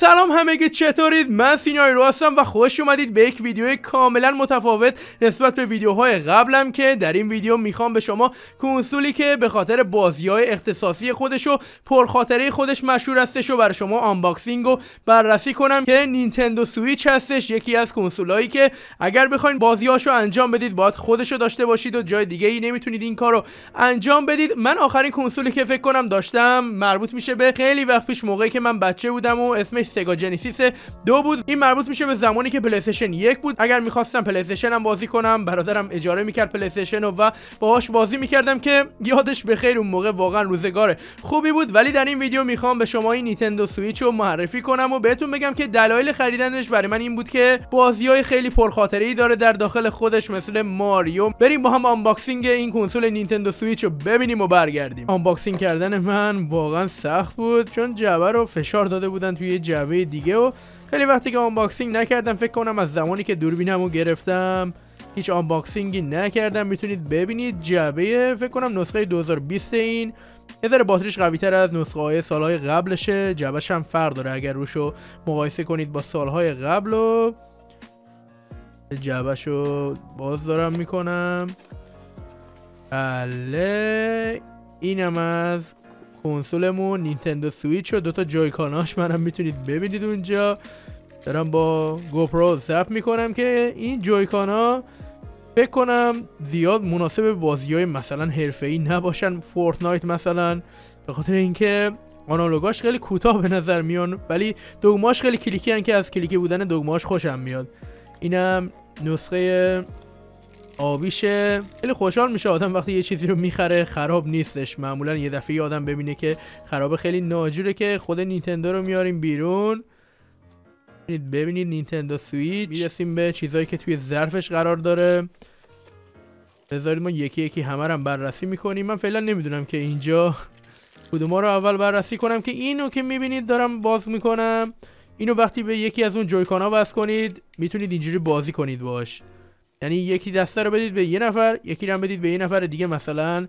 سلام همگی، چطورید؟ من سینایرو هستم و خوش اومدید به یک ویدیو کاملا متفاوت نسبت به ویدیوهای قبلم که در این ویدیو میخوام به شما کنسولی که به خاطر بازیهای اختصاصی خودش و پرخاطره خودش مشهور هستش و برای شما آنباکسینگ و بررسی کنم که نینتندو سویچ هستش، یکی از کنسولایی که اگر بخواید بازیاشو انجام بدید باید خودشو داشته باشید و جای دیگه ای نمیتونید این کارو انجام بدید. من آخرین کنسولی که فکر کنم داشتم مربوط میشه به خیلی وقت پیش، موقعی که من بچه بودم و اسمش سگا جنسیس 2 بود. این مربوط میشه به زمانی که پلی استیشن 1 بود. اگر میخواستم پلی استیشن هم بازی کنم، برادرم اجاره میکرد پلی استیشن و باهاش بازی میکردم که یادش بخیر، اون موقع واقعا روزگار خوبی بود. ولی در این ویدیو میخوام به شما این نیتندو سویچ رو معرفی کنم و بهتون بگم که دلایل خریدنش برای من این بود که بازیای خیلی پرخاطره ای داره در داخل خودش، مثل ماریو. بریم با هم آنباکسینگ این کنسول نینتندو سویچ رو ببینیم و برگردیم. آنباکسینگ کردن من واقعا سخت بود چون جعبه رو فشار داده بودن توی جعبه دیگه و خیلی وقتی که آنباکسینگ نکردم، فکر کنم از زمانی که دوربینمو گرفتم هیچ آنباکسینگی نکردم. میتونید ببینید جعبه، فکر کنم نسخه 2020 این، یه ذره باتریش قوی‌تر از نسخه های سالهای قبلشه. جعبه‌ش هم فرق داره اگر روشو مقایسه کنید با سالهای قبل. و جعبه‌شو باز دارم میکنم. بله، اینم از کنسولمون نینتندو سویچ و دوتا جایکاناش منم میتونید ببینید اونجا. دارم با گوپرو ضبط میکنم که این جایکانا فکر کنم زیاد مناسب بازی های مثلا حرفه‌ای نباشن، فورتنایت مثلا، به خاطر اینکه آنالوگاش خیلی کوتاه به نظر میان ولی دوگماش خیلی کلیکی هن که از کلیکی بودن دوگماش خوشم میاد. اینم نسخه آبیشه. خیلی خوشحال میشه آدم وقتی یه چیزی رو میخره خراب نیستش. معمولا یه دفعه آدم ببینه که خرابه، خیلی ناجوره. که خود نینتندو رو میاریم بیرون، ببینید نینتندو سویچ. میرسیم به چیزایی که توی ظرفش قرار داره. بذارید ما یکی یکی همه رو هم بررسی میکنیم. من فعلا نمیدونم که اینجا کدوما رو اول بررسی کنم، که اینو که میبینید دارم باز میکنم. اینو وقتی به یکی از اون جویکانا وصل کنید میتونید اینجوری بازی کنید باش، یعنی یکی دسته رو بدید به یه نفر، یکی رو هم بدید به یه نفر دیگه، مثلا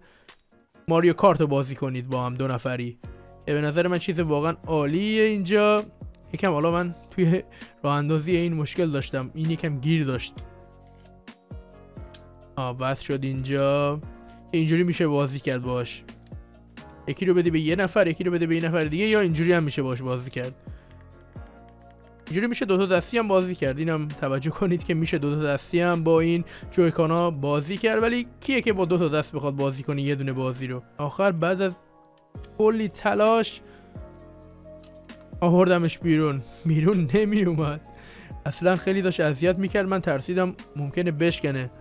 ماریو کارت رو بازی کنید با هم دو نفری، که به نظر من چیز واقعا عالیه. اینجا یکم حالا من توی راه اندازی این مشکل داشتم، این یکم گیر داشت. بس شد اینجا، اینجوری میشه بازی کرد باش، یکی رو بدی به یه نفر، یکی رو بده به یه نفر دیگه، یا اینجوری هم میشه باش بازی کرد. اینجوری میشه دو تا دستی هم بازی کرد. اینم توجه کنید که میشه دو تا دستی هم با این جویکانا بازی کرد، ولی کیه که با دو تا دست بخواد بازی کنه یه دونه بازی رو؟ آخر بعد از کلی تلاش آوردمش بیرون نمی اومد اصلا، خیلی داشت اذیت میکرد. من ترسیدم ممکنه بشکنه،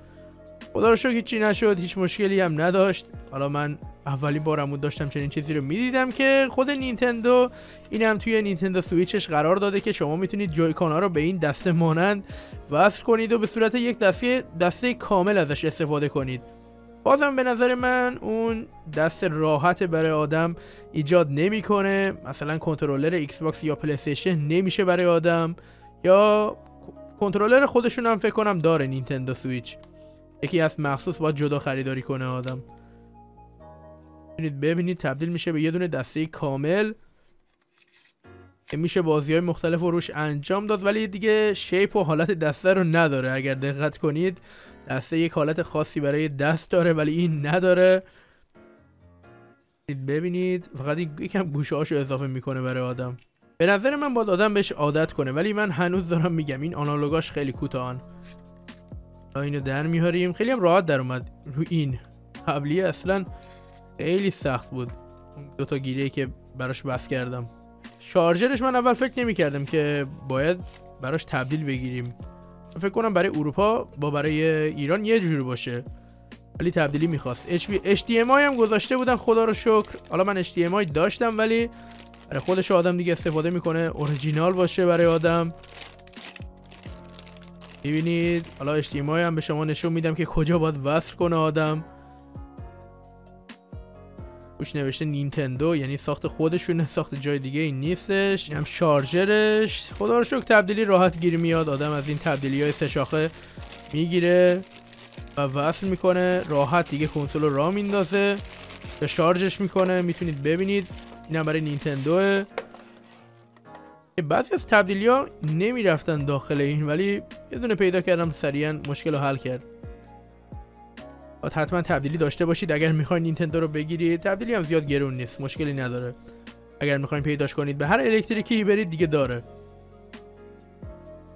خدا رو شکر هیچی نشد، هیچ مشکلی هم نداشت. حالا من اولین بارم بود داشتم چنین چیزی رو میدیدم که خود نینتندو اینم توی نینتندو سویچش قرار داده که شما میتونید جویکانا رو به این دسته مانند وصل کنید و به صورت یک دسته کامل ازش استفاده کنید. بازم به نظر من اون دست راحت برای آدم ایجاد نمیکنه، مثلا کنترلر ایکس باکس یا پلی استیشن نمیشه برای آدم، یا کنترلر خودشون هم فکر کنم داره نینتندو سویچ، یکی از مخصوص باید جدا خریداری کنه آدم. ببینید تبدیل میشه به یه دونه دسته کامل که میشه بازی های مختلف رو روش انجام داد، ولی دیگه شیپ و حالت دسته رو نداره. اگر دقت کنید دسته یک حالت خاصی برای دست داره ولی این نداره. ببینید فقط یکم گوشه هاشو اضافه میکنه برای آدم. به نظر من باید آدم بهش عادت کنه، ولی من هنوز دارم میگم این آنالوگاش خیلی کوتاهن. اینو در میاریم، خیلی هم راحت در اومد. رو این قبلی اصلا خیلی سخت بود، دو تا گیری که براش بس کردم. شارژرش من اول فکر نمی کردم که باید براش تبدیل بگیریم، فکر کنم برای اروپا با برای ایران یه جور باشه، ولی تبدیلی میخواست. HDMI هم گذاشته بودن خدا رو شکر. حالا من HDMI داشتم ولی برای خودش آدم دیگه استفاده میکنه، اورجینال باشه برای آدم. میبینید حالا HDMI هم به شما نشون میدم که کجا باید وصل کنه آدم. روش نوشته نینتندو، یعنی ساخت خودشونه، ساخت جای دیگه این نیستش. این هم شارژرش، خدا رو شکر تبدیلی راحت گیر میاد. آدم از این تبدیلی های سه شاخه میگیره و وصل میکنه راحت دیگه، کنسول رو راه میندازه و شارژش میکنه. میتونید ببینید اینم برای نینتندوه. بعضی از تبدیلی‌ها نمیرفتن داخل این، ولی یه دونه پیدا کردم سریعا مشکل رو حل کرد. حتما تبدیلی داشته باشید اگر میخواین نینتندو رو بگیرید. تبدیلی هم زیاد گرون نیست، مشکلی نداره. اگر میخواین پیداش کنید به هر الکتریکی برید دیگه داره.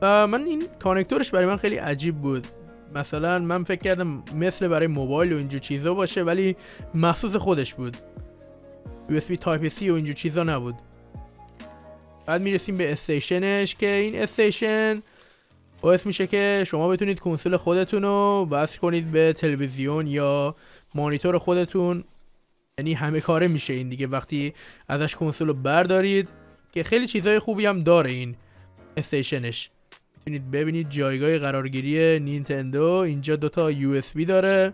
و من این کانکتورش برای من خیلی عجیب بود. مثلا من فکر کردم مثل برای موبایل و اینجور چیزا باشه، ولی مخصوص خودش بود. USB Type-C و اینجور چیزا نبود. بعد میرسیم به استیشنش که این استیشن باعث میشه که شما بتونید کنسول خودتون رو وصل کنید به تلویزیون یا مانیتور خودتون، یعنی همه کاره میشه این دیگه وقتی ازش کنسول رو بردارید، که خیلی چیزای خوبی هم داره این استیشنش. میتونید ببینید جایگاه قرارگیری نینتندو، اینجا دوتا USB داره.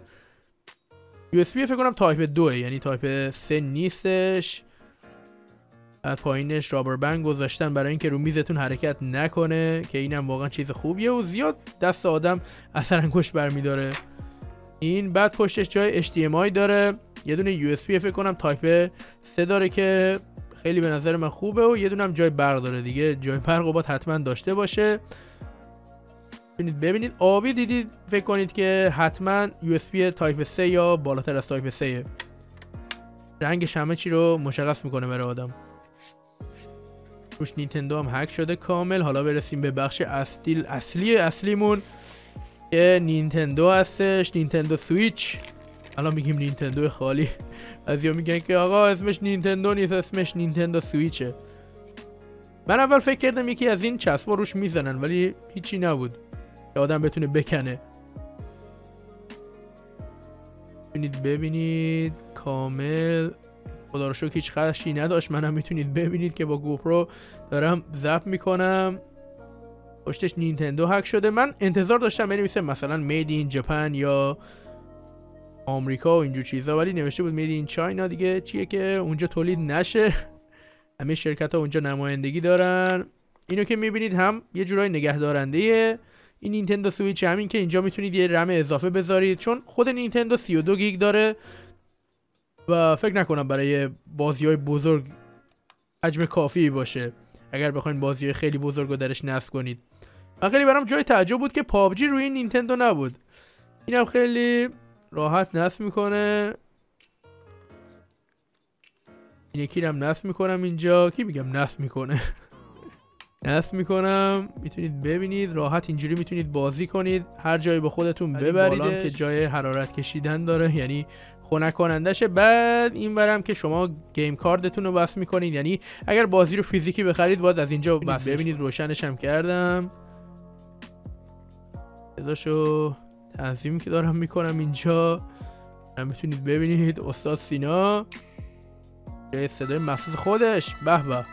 USB فکر کنم تایپ 2، یعنی تایپ 3 نیستش. بعد پایینش رابر بند گذاشتن برای اینکه رو میزتون حرکت نکنه، که اینم واقعا چیز خوبیه و زیاد دست آدم اثر انگشت برمیداره این. بعد پشتش جای HDMI داره، یه دونه USB فکر کنم تایپ 3 داره که خیلی به نظر من خوبه، و یه دونه هم جای برق داره دیگه. جای برق رو باید حتما داشته باشه. ببینید آبی دیدید فکر کنید که حتما USB تایپ 3 یا بالاتر از تایپ 3. رنگش همه چی رو مشخص میکنه برای آدم. روش نینتندو هم هک شده کامل. حالا برسیم به بخش اصلیمون که نینتندو هستش، نینتندو سویچ. الان میگیم نینتندو خالی، بعضیا میگن که آقا اسمش نینتندو نیست، اسمش نینتندو سویچه. من اول فکر کردم یکی از این چسبا روش میزنن، ولی هیچی نبود که آدم بتونه بکنه. میتونید ببینید کامل، خدا رو شکر هیچ خدشی نداشت. منم میتونید ببینید که با گوپرو دارم ضبط میکنم. پشتش نینتندو هک شده. من انتظار داشتم بنویسه مثلا مید این ژاپن یا آمریکا و اینجور چیزا، ولی نوشته بود مید این چاینا دیگه. چیه که اونجا تولید نشه، همه شرکت ها اونجا نمایندگی دارن. اینو که میبینید هم یه جورای نگهدارنده این نینتندو سویچ، همین که اینجا میتونید یه رم اضافه بذارید، چون خود نینتندو 32 گیگ داره و فکر نکنم برای بازی‌های بزرگ حجم کافی باشه اگر بخواید بازی‌های خیلی بزرگ رو درش نصب کنید. من خیلی برام جای تعجب بود که پابجی روی نینتندو نبود. اینم خیلی راحت نصب میکنه. این یکی رو هم نصب میکنم اینجا. کی میگم نصب میکنه؟ نصب میکنم. میتونید ببینید راحت اینجوری میتونید بازی کنید، هر جایی به خودتون ببریدش. که جای حرارت کشیدن داره، یعنی خنک کنندشه. بعد این برم که شما گیم کاردتون رو بس میکنید، یعنی اگر بازی رو فیزیکی بخرید باید از اینجا بس. ببینید روشنش هم کردم، صداشو تنظیم که دارم میکنم اینجا. میتونید ببینید استاد سینا جای صدای مخصوص خودش. به به.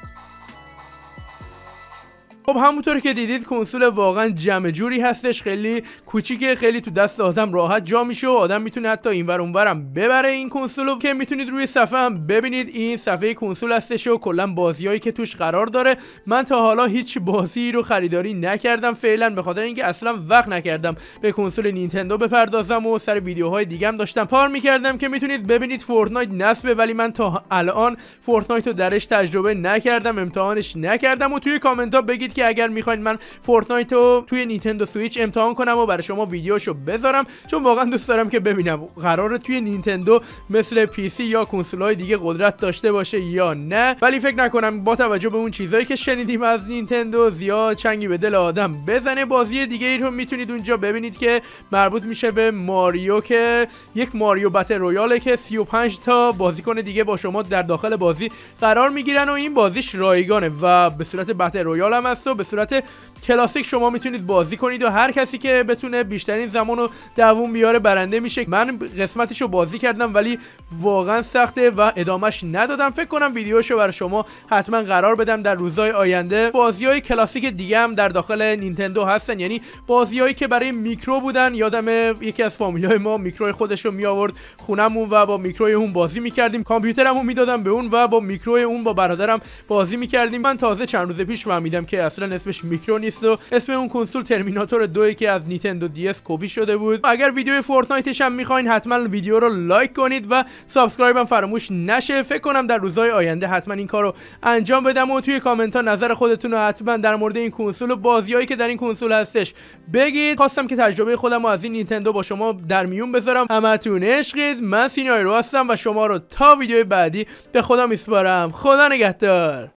خب همونطور که دیدید کنسول واقعا جمع جوری هستش، خیلی کوچیکه، خیلی تو دست آدم راحت جا میشه و آدم میتونه حتی اینور اونورم ببره این کنسولو. که میتونید روی صفحه هم ببینید این صفحه کنسول هستش و کلا بازیایی که توش قرار داره. من تا حالا هیچ بازی رو خریداری نکردم فعلا، به خاطر اینکه اصلا وقت نکردم به کنسول نینتندو بپردازم و سر ویدیوهای دیگه هم داشتم پار میکردم. که میتونید ببینید فورتنایت نصبه، ولی من تا الان فورتنایت رو درش تجربه نکردم، امتحانش نکردم. و توی کامنت ها بگید که اگر میخواین من فورتنایت رو توی نینتندو سویچ امتحان کنم و برای شما ویدیوشو بذارم، چون واقعا دوست دارم که ببینم قراره توی نینتندو مثل پی سی یا کنسول‌های دیگه قدرت داشته باشه یا نه. ولی فکر نکنم با توجه به اون چیزایی که شنیدیم از نینتندو زیاد چنگی به دل آدم بزنه. بازی دیگه ای رو میتونید اونجا ببینید که مربوط میشه به ماریو، که یک ماریو بتل رویاله که 35 تا بازیکن دیگه با شما در داخل بازی قرار میگیرن و این بازیش رایگانه و به صورت بتل رویال هم هست. به صورت کلاسیک شما میتونید بازی کنید و هر کسی که بتونه بیشترین زمانو دووم بیاره برنده میشه. من قسمتشو بازی کردم ولی واقعا سخته و ادامش ندادم. فکر کنم ویدیوشو برای شما حتما قرار بدم در روزهای آینده. بازیهای کلاسیک دیگه هم در داخل نینتندو هستن، یعنی بازیهایی که برای میکرو بودن. یادم یکی از فامیلای ما میکروی خودش رو می آورد خونمون و با میکروی اون بازی میکردیم. کامپیوترمو میدادم به اون و با میکروی اون با برادرم بازی میکردیم. من تازه چند روز پیش فهمیدم که اصلا اسمش میکرو نیست و اسم اون کنسول ترمیناتور 2 که از نینتندو دی اس کپی شده بود. و اگر ویدیو فورتنایتش هم میخواین حتما ویدیو رو لایک کنید و سابسکرایب هم فراموش نشه. فکر کنم در روزهای آینده حتما این کارو انجام بدم و توی کامنت ها نظر خودتون رو حتما در مورد این کنسول و بازیایی که در این کنسول هستش بگید. خواستم که تجربه خودم از این نینتندو با شما در میون بذارم. همتون عشقید. من سینایرو هستم و شما رو تا ویدیو بعدی به خدا میسپارم. خدا نگهدار.